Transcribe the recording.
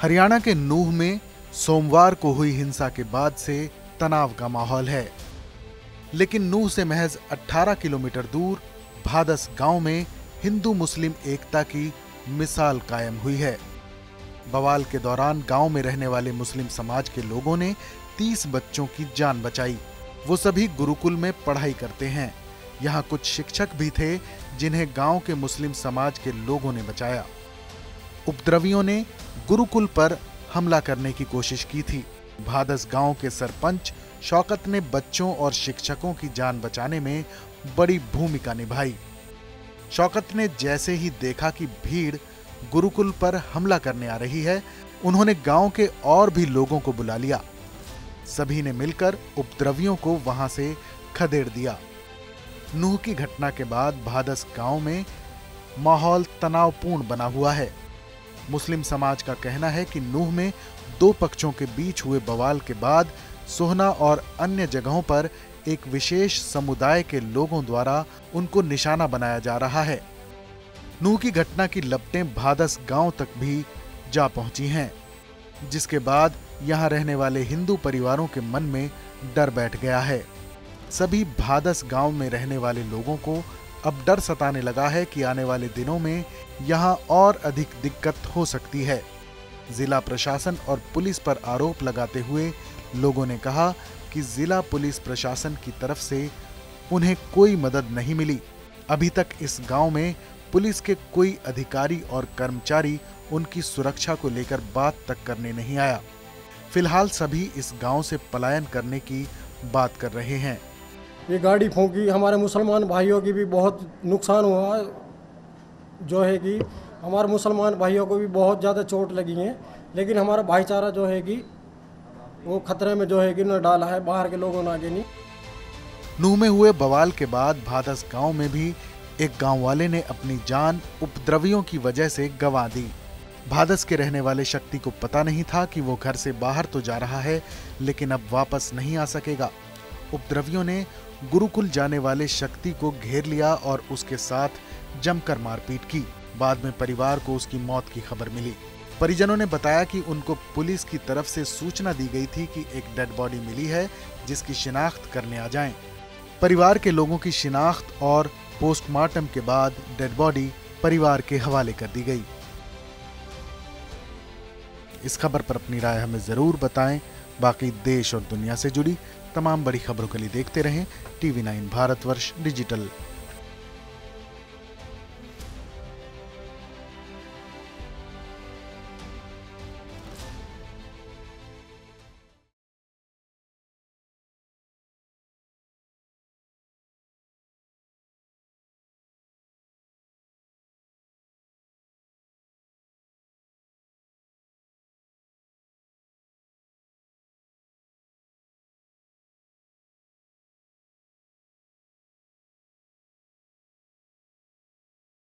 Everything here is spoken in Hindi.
हरियाणा के नूह में सोमवार को हुई हिंसा के बाद से तनाव का माहौल है, लेकिन नूह से महज 18 किलोमीटर दूर भादस गांव में हिंदू मुस्लिम एकता की मिसाल कायम हुई है। बवाल के दौरान गांव में रहने वाले मुस्लिम समाज के लोगों ने 30 बच्चों की जान बचाई। वो सभी गुरुकुल में पढ़ाई करते हैं। यहाँ कुछ शिक्षक भी थे जिन्हें गांव के मुस्लिम समाज के लोगों ने बचाया। उपद्रवियों ने गुरुकुल पर हमला करने की कोशिश की थी। भादस गांव के सरपंच शौकत ने बच्चों और शिक्षकों की जान बचाने में बड़ी भूमिका निभाई। शौकत ने जैसे ही देखा कि भीड़ गुरुकुल पर हमला करने आ रही है, उन्होंने गांव के और भी लोगों को बुला लिया। सभी ने मिलकर उपद्रवियों को वहां से खदेड़ दिया। नूह की घटना के बाद भादस गांव में माहौल तनावपूर्ण बना हुआ है। मुस्लिम समाज का कहना है कि नूह में दो पक्षों के बीच हुए बवाल के बाद सोहना और अन्य जगहों पर एक विशेष समुदाय के लोगों द्वारा उनको निशाना बनाया जा रहा है। नूह की घटना की लपटें भादस गांव तक भी जा पहुंची हैं, जिसके बाद यहां रहने वाले हिंदू परिवारों के मन में डर बैठ गया है। सभी भादस गांव में रहने वाले लोगों को अब डर सताने लगा है कि आने वाले दिनों में यहां और अधिक दिक्कत हो सकती है। जिला प्रशासन और पुलिस पर आरोप लगाते हुए लोगों ने कहा कि जिला पुलिस प्रशासन की तरफ से उन्हें कोई मदद नहीं मिली। अभी तक इस गांव में पुलिस के कोई अधिकारी और कर्मचारी उनकी सुरक्षा को लेकर बात तक करने नहीं आया। फिलहाल सभी इस गांव से पलायन करने की बात कर रहे हैं। ये गाड़ी फूंकी, हमारे मुसलमान भाइयों की भी बहुत नुकसान हुआ, जो है कि हमारे मुसलमान भाइयों को भी बहुत ज़्यादा चोट लगी है, लेकिन हमारा भाईचारा जो है कि वो खतरे में जो है कि उन्हें डाला है बाहर के लोगों ने, आगे नहीं। नूह में हुए बवाल के बाद भादस गाँव में भी एक गांव वाले ने अपनी जान उपद्रवियों की वजह से गंवा दी। भादस के रहने वाले शक्ति को पता नहीं था कि वो घर से बाहर तो जा रहा है, लेकिन अब वापस नहीं आ सकेगा। उपद्रवियों ने गुरुकुल जाने वाले शक्ति को घेर लिया और उसके साथ जमकर मारपीट की। बाद में परिवार को उसकी मौत की खबर मिली। परिजनों ने बताया कि उनको पुलिस की तरफ से सूचना दी गई थी कि एक डेड बॉडी मिली है, जिसकी शिनाख्त करने आ जाएं। परिवार के लोगों की शिनाख्त और पोस्टमार्टम के बाद डेड बॉडी परिवार के हवाले कर दी गई। इस खबर पर अपनी राय हमें ज़रूर बताएं। बाकी देश और दुनिया से जुड़ी तमाम बड़ी खबरों के लिए देखते रहें टीवी 9 भारतवर्ष डिजिटल।